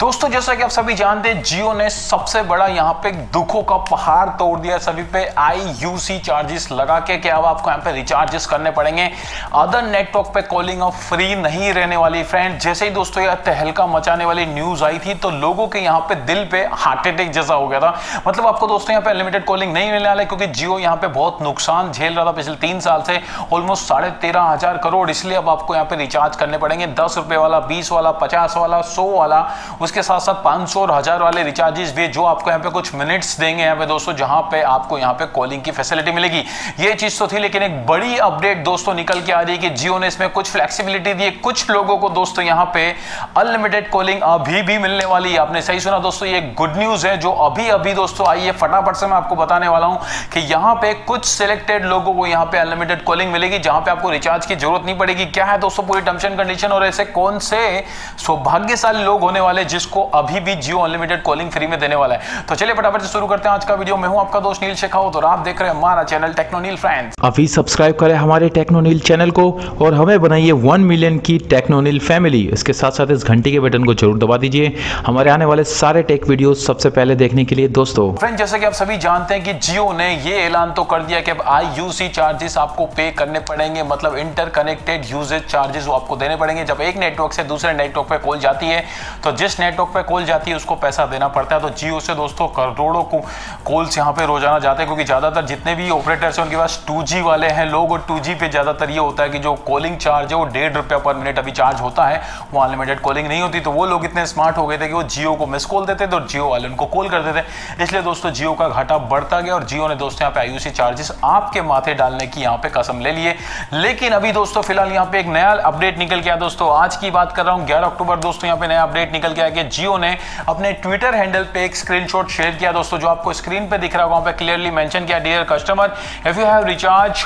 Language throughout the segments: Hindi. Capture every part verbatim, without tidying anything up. दोस्तों जैसा कि आप सभी जानते हैं, जियो ने सबसे बड़ा यहाँ पे दुखों का पहाड़ तोड़ दिया सभी पे। आई यू सी चार्जेस लगा के कि अब आपको यहाँ पे रिचार्जेस करने पड़ेंगे। अदर नेटवर्क पे कॉलिंग अब फ्री नहीं रहने वाली। फ्रेंड, जैसे ही दोस्तों यह तहलका मचाने वाली न्यूज आई थी तो लोगों के यहाँ पे दिल पे हार्ट अटैक जैसा हो गया था। मतलब आपको दोस्तों यहाँ पे अनलिमिटेड कॉलिंग नहीं मिलने वाली, क्योंकि जियो यहाँ पे बहुत नुकसान झेल रहा था पिछले तीन साल से, ऑलमोस्ट साढ़े तेरह हजार करोड़। इसलिए अब आपको यहाँ पे रिचार्ज करने पड़ेंगे, दस रुपए वाला, बीस वाला, पचास वाला, सौ वाला, उसके साथ साथ पाँच सौ और हजार वाले रिचार्जेस भी, जो आपको यहाँ पे कुछ मिनट्स देंगे यहाँ पे दोस्तों, जहां पे आपको यहाँ पे कॉलिंग की फैसिलिटी मिलेगी। ये चीज तो थी, लेकिन एक बड़ी अपडेट दोस्तों निकल के आ रही है कि जियो ने इसमें कुछ फ्लेक्सिबिलिटी दी है। कुछ लोगों को दोस्तों यहाँ पे अनलिमिटेड कॉलिंग अभी भी मिलने वाली है। आपने सही सुना दोस्तों, ये गुड न्यूज है जो अभी अभी दोस्तों आई है। फटाफट से मैं आपको बताने वाला हूँ कि यहाँ पे कुछ सिलेक्टेड लोगों को यहाँ पे अनलिमिटेड कॉलिंग मिलेगी, जहां पे आपको रिचार्ज की जरूरत नहीं पड़ेगी। क्या है दोस्तों पूरी टर्म्स एंड कंडीशन, और ऐसे कौन से सौभाग्यशाली लोग होने वाले जिसको अभी भी जियो अनलिमिटेड कॉलिंग फ्री में देने वाला है। तो चलिए फटाफट से शुरू करते हैं आज का वीडियो। मैं हूं आपका दोस्त नील शेखावत और आप देख रहे हैं हमारा चैनल टेक्नो नील। फ्रेंड्स, अभी सब्सक्राइब करें हमारे टेक्नो नील चैनल को और हमें बनाइए वन मिलियन की टेक्नो नील फैमिली। इसके साथ साथ इस घंटी के बटन को जरूर दबा दीजिए हमारे आने वाले सारे टेक वीडियो सबसे पहले देखने के लिए। दोस्तों फ्रेंड, जैसे कि आप सभी जानते हैं कि जियो ने ये ऐलान तो कर दिया कि अब आई यू सी चार्जेस आपको पे करने पड़ेंगे, मतलब इंटरकनेक्टेड यूजेज चार्जेस वो आपको देने पड़ेंगे। जब एक नेटवर्क से दूसरे नेटवर्क पे कॉल जाती है तो जिस नेटवर्क पे कॉल जाती है उसको पैसा देना पड़ता है। तो जियो से दोस्तों करोड़ों को कॉल्स यहाँ पे रोजाना जाते हैं, क्योंकि ज़्यादातर जितने भी ऑपरेटर्स हैं उनके पास टू जी वाले हैं लोग, और टू जी पे ज़्यादातर ये होता है कि जो कॉलिंग चार्ज है वो डेढ़ रुपया पर मिनट अभी चार्ज होता है, वो अनलिमिटेड कॉलिंग नहीं होती। तो वो लोग इतने स्मार्ट हो गए थे कि वो जियो को मिस कॉल देते थे और जियो वाले उनको कॉल कर देते थे। इसलिए दोस्तों जियो का घाटा बढ़ता गया और जियो ने दोस्तों यहाँ पे आई यू सी चार्जेस आपके माथे डालने की यहाँ पे कसम ले लिए। लेकिन अभी दोस्तों फिलहाल यहाँ पे एक नया अपडेट निकल गया। दोस्तों आज की बात कर रहा हूँ, ग्यारह अक्टूबर दोस्तों यहाँ पे नया अपडेट निकल गया कि जियो ने अपने ट्विटर हैंडल पे एक स्क्रीनशॉट शेयर किया दोस्तों, जो आपको स्क्रीन पे दिख रहा होगा। वहां पे क्लियरली मेंशन किया, dear customer if you have recharge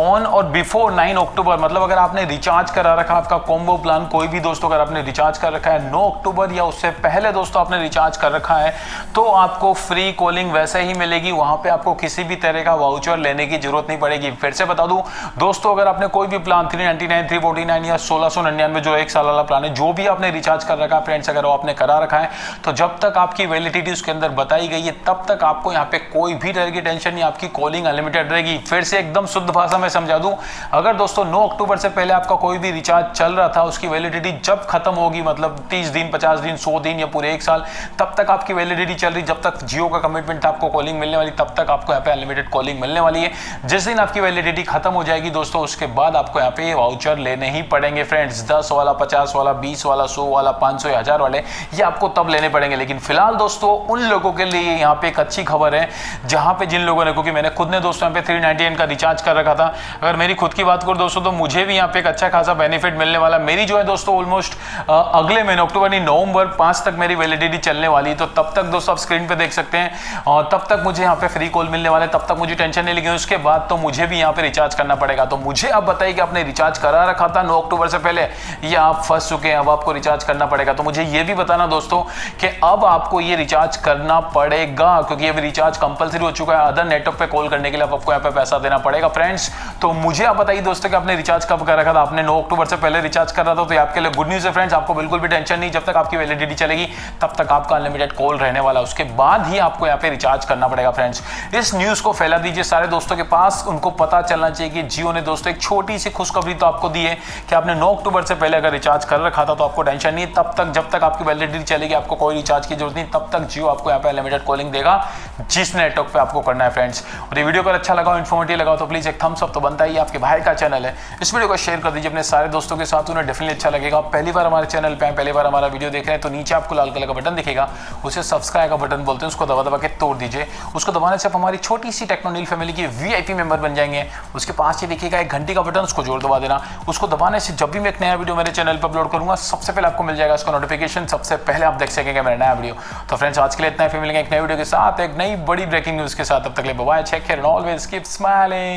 on or before nine October, मतलब अगर आपने रिचार्ज करा रखा आपका कॉम्बो प्लान कोई भी दोस्तों, अगर आपने रिचार्ज कर रखा है नौ अक्टूबर या उससे पहले दोस्तों आपने रिचार्ज कर रखा है, तो आपको फ्री कॉलिंग वैसे ही मिलेगी। वहां पे आपको किसी भी तरह का वाउचर लेने की जरूरत नहीं पड़ेगी। फिर से बता दूं दोस्तों, अगर आपने कोई भी plan three ninety nine, three forty nine या सोलह सौ निन्यानवे जो एक साल वाला प्लान है, जो भी आपने रिचार्ज कर रखा फ्रेंड्स, अगर आपने करा रखा है तो जब तक आपकी वैलिडिटी उसके अंदर बताई गई है तब तक आपको यहाँ पे कोई भी तरह की टेंशन नहीं, आपकी कॉलिंग अनलिमिटेड रहेगी। फिर से एकदम शुद्ध भाषा में समझा दूं, अगर दोस्तों नौ अक्टूबर से पहले आपका कोई भी रिचार्ज चल रहा था उसकी वैलिडिटी जब खत्म होगी, मतलब तीस दिन, पचास दिन, सौ दिन या पूरे एक साल, तब तक आपकी वैलिडिटी चल रही। जब तक जियो का कमिटमेंट था आपको कॉलिंग मिलने वाली, तब तक आपको यहाँ पे अनलिमिटेड कॉलिंग मिलने वाली है। जिस दिन आपकी वैलिडिटी खत्म हो जाएगी दोस्तों, उसके बाद आपको यहाँ पे वाउचर लेने ही पड़ेंगे फ्रेंड्स। दस वाला, पचास वाला, बीस वाला, सौ वाला, पांच सौ हजार वाले, ये आपको तब लेने पड़ेंगे। लेकिन फिलहाल दोस्तों उन लोगों के लिए यहाँ पे एक अच्छी खबर है जहां पे जिन लोगों ने, क्योंकि मैंने खुद ने दोस्तों यहाँ पे थ्री नाइन्टी नाइन का रिचार्ज कर रखा था। अगर मेरी खुद की बात करूं दोस्तों, तो मुझे भी यहाँ पे एक अच्छा खासा बेनिफिट मिलने वाला। मेरी जो है दोस्तों ऑलमोस्ट अगले महीने अक्टूबर नहीं नवंबर पांच तक मेरी वैलिडिटी चलने वाली, तो तब तक दोस्तों आप स्क्रीन पे देख सकते हैं, और तब तक मुझे यहाँ पे फ्री कॉल मिलने वाला है, तब तक मुझे टेंशन नहीं। लेकिन उसके बाद तो मुझे भी यहाँ पे रिचार्ज करना पड़ेगा। तो मुझे आप बताइए कि आपने रिचार्ज करा रखा था नौ अक्टूबर से पहले या आप फंस चुके हैं, अब आपको रिचार्ज करना पड़ेगा। तो मुझे ये भी बताना दोस्तों कि अब आपको ये रिचार्ज करना पड़ेगा, क्योंकि ये रिचार्ज कंपलसरी हो चुका है। अदर नेटवर्क पे कॉल करने के लिए आपको यहाँ पे पैसा देना पड़ेगा फ्रेंड्स। तो मुझे आप बताइए दोस्तों कि आपने रिचार्ज कब कर रखा था, आपने नौ अक्टूबर से पहले रिचार्ज कर रहा था, तो ये आपके लिए गुड न्यूज है फ्रेंड्स। आपको बिल्कुल भी टेंशन नहीं, जब तक आपकी वैलिडिटी चलेगी तब तक आपका अनलिमिटेड कॉल रहने वाला, उसके बाद ही आपको यहाँ पे रिचार्ज करना पड़ेगा फ्रेंड्स। इस न्यूज को फैला दीजिए सारे दोस्तों के पास, उनको पता चलना चाहिए कि जियो ने दोस्तों एक छोटी सी खुशखबरी तो आपको दी है कि आपने नौ अक्टूबर से पहले अगर रिचार्ज कर रखा था तो आपको टेंशन नहीं, तब तक जब तक आपकी वैलिडिटी चलेगी आपको कोई रिचार्ज की जरूरत नहीं, तब तक जियो आपको यहाँ पे अनलिमिटेड कॉलिंग देगा जिस नेटवर्क पे आपको करना है फ्रेंड्स। और ये वीडियो अगर अच्छा लगा, इन्फॉर्मेटिव लगा, तो प्लीज एक थम्स अप तो बनता ही, आपके भाई का चैनल है, इस वीडियो को शेयर कर दीजिए अपने सारे दोस्तों के साथ, उन्हें डेफिनेटली अच्छा लगेगा। पहली बार हमारे चैनल पर पहली बार हमारा वीडियो देख रहे हैं तो नीचे आपको लाल कलर का बटन दिखेगा, उसे सब्सक्राइब का बटन बोलते हैं, उसको दबा दबा के तोड़ दीजिए। उसको दबाने से आप हमारी छोटी सी टेक्नो नील फैमिली की वीआईपी मेंबर बन जाएंगे। उसके पास ये दिखेगा एक घंटी का बटन, उसको जोर दबा देना। उसको दबाने से जब भी मैं एक नया वीडियो मेरे चैनल पर अपलोड करूंगा सबसे पहले आपको मिल जाएगा उसका नोटिफिकेशन, सबसे पहले आप देख सकेंगे मेरा नया वीडियो। तो फ्रेंड्स आज के लिए इतना ही, फिर मिलेंगे एक नई वीडियो के साथ एक नई बड़ी ब्रेकिंग न्यूज के साथ। तब तक के लिए bye, take care and always keep smiling.